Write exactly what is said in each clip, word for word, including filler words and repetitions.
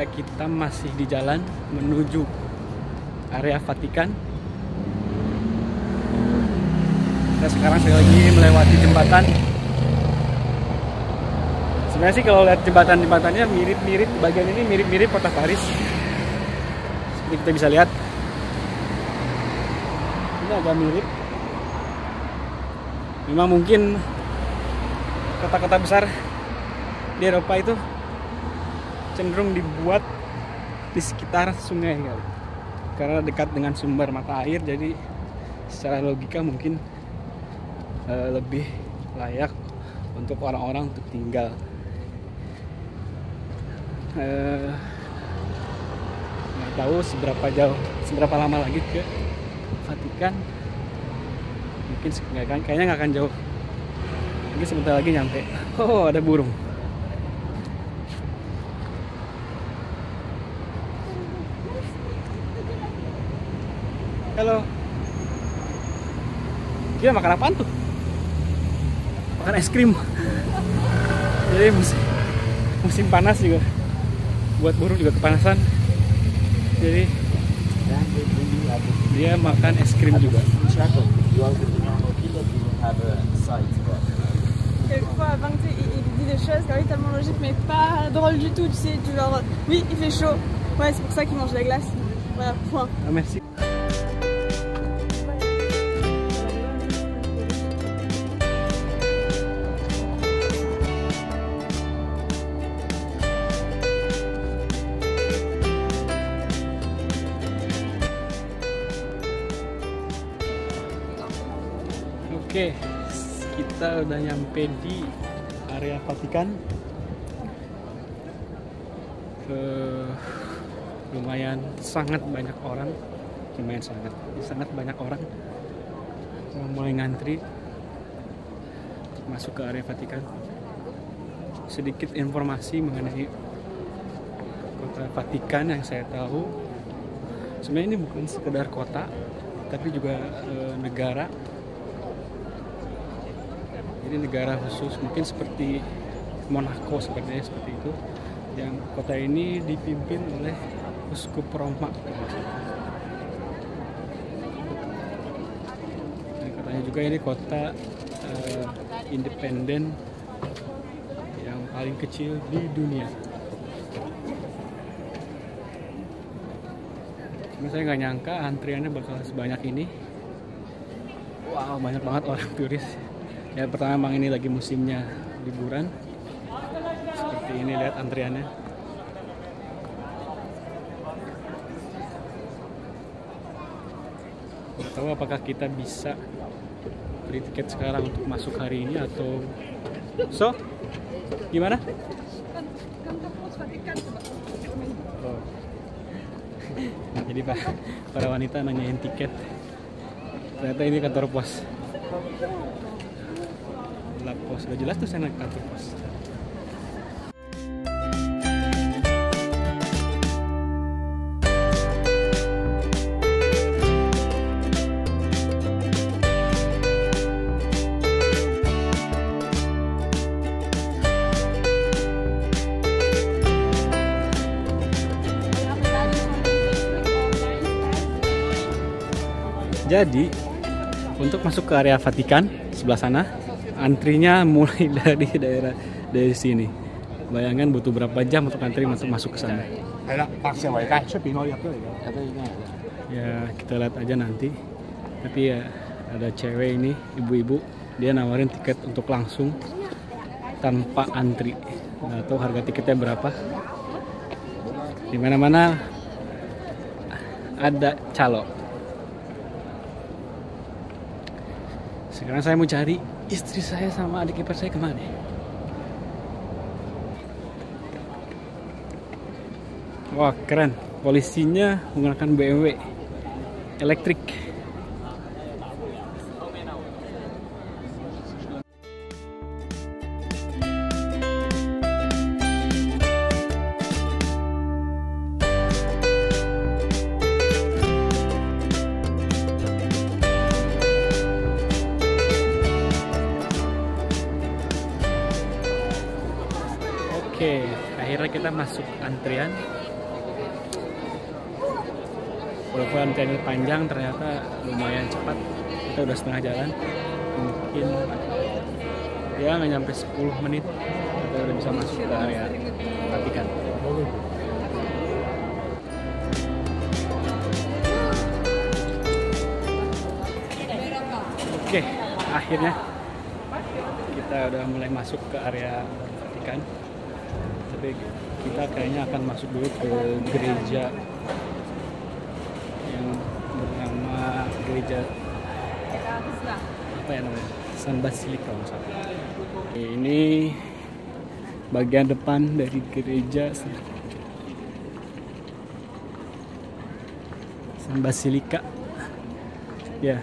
Basilica, kita masih di jalan menuju area Vatikan. Kita sekarang sekali lagi melewati jembatan. Sebenarnya sih kalau lihat jembatan-jembatannya mirip-mirip, bagian ini mirip-mirip kota Paris. Seperti kita bisa lihat, ini agak mirip. Memang mungkin kota-kota besar di Eropa itu cenderung dibuat di sekitar sungai kali, karena dekat dengan sumber mata air, jadi secara logika mungkin e, lebih layak untuk orang-orang untuk tinggal. E, nggak tahu seberapa jauh, seberapa lama lagi ke Vatikan. Mungkin kayaknya nggak akan jauh. Mungkin sebentar lagi nyampe. Oh, ada burung. Halo. Dia makan apaan tuh? Makan es krim. Jadi musim, musim panas juga. Buat burung juga kepanasan. Jadi dia makan es krim juga. Quelquefois à vingt, il dit des choses car oui, tellement logique mais pas drôle du tout, tu sais, du genre oui il fait chaud, ouais c'est pour ça qu'il mange la glace, voilà, point. Ah, merci. Oke, kita udah nyampe di area Vatikan. Uh, lumayan sangat banyak orang, lumayan sangat, sangat banyak orang yang mulai ngantri masuk ke area Vatikan. Sedikit informasi mengenai kota Vatikan yang saya tahu. Sebenarnya ini bukan sekedar kota, tapi juga uh, negara. Ini negara khusus, mungkin seperti Monaco sepertinya, seperti itu. Yang kota ini dipimpin oleh Uskup Roma. Dan katanya juga ini kota uh, independen yang paling kecil di dunia. Cuma saya nggak nyangka antriannya bakal sebanyak ini. Wow, banyak banget orang turis. Ya pertama emang ini lagi musimnya liburan. Seperti ini lihat antriannya. Nggak tahu apakah kita bisa beli tiket sekarang untuk masuk hari ini atau so? Gimana? Oh. Jadi Pak, para wanita nanyain tiket. Ternyata ini kantor pos. Pos udah jelas tuh saya naik kartu pos. Jadi untuk masuk ke area Vatikan sebelah sana, antrinya mulai dari daerah dari sini. Bayangkan butuh berapa jam untuk antri untuk masuk ke sana. Ya kita lihat aja nanti. Tapi ya ada cewek ini, ibu-ibu, dia nawarin tiket untuk langsung tanpa antri. Nggak tahu harga tiketnya berapa. Di mana-mana ada calo. Sekarang saya mau cari istri saya sama adik ipar saya kemana? Wah keren, polisinya menggunakan B M W elektrik. Oke, akhirnya kita masuk antrian. walaupun antriannya panjang ternyata lumayan cepat, kita udah setengah jalan, mungkin ya nggak nyampe sepuluh menit kita udah bisa masuk ke area Vatikan. Oke, akhirnya kita udah mulai masuk ke area Vatikan, tapi kita kayaknya akan masuk dulu ke gereja yang bernama gereja apa ya namanya, San Basilica. Ini bagian depan dari gereja San Basilica ya,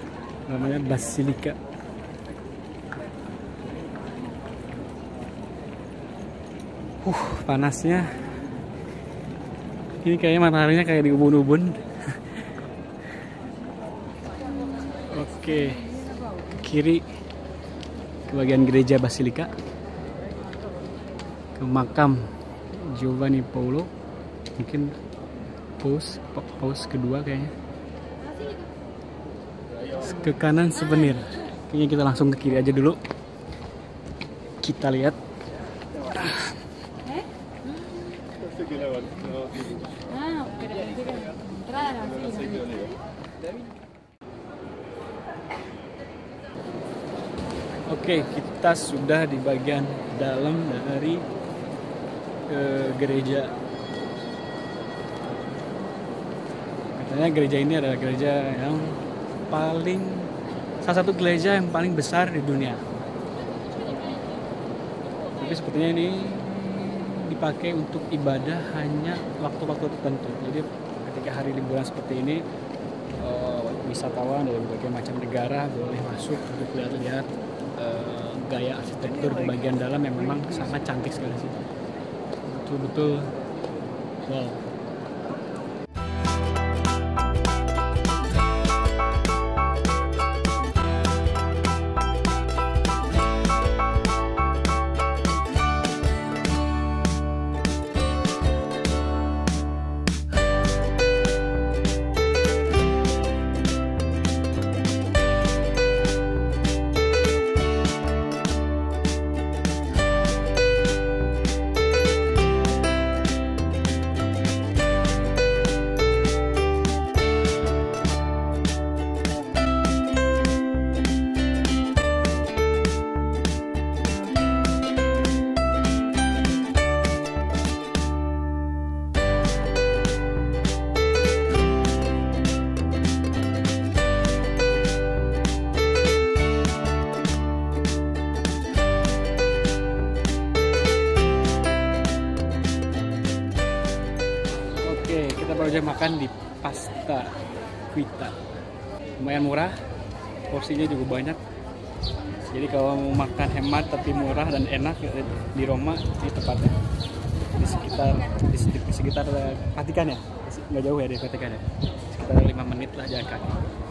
namanya Basilica. Uh, panasnya ini kayaknya mataharinya kayak di ubun-ubun. Oke, kiri ke bagian gereja Basilica, ke makam Giovanni Paolo, mungkin paus paus kedua kayaknya. Ke kanan souvenir, kayaknya kita langsung ke kiri aja dulu, kita lihat. Oke, kita sudah di bagian dalam dari uh, gereja. Katanya gereja ini adalah gereja yang paling, salah satu gereja yang paling besar di dunia. Tapi sepertinya ini dipakai untuk ibadah hanya waktu-waktu tertentu. Jadi ketika hari liburan seperti ini, uh, wisatawan dari berbagai macam negara boleh masuk untuk lihat-lihat uh, gaya arsitektur di bagian dalam yang memang sangat cantik sekali sih. Betul-betul wow. Makan di pasta kuita, lumayan murah, porsinya juga banyak. Jadi kalau mau makan hemat tapi murah dan enak di Roma ini tempatnya, di sekitar di, di sekitar Vatikan ya, nggak jauh ya dari Vatikan ya, sekitar lima menit lah jalan kaki.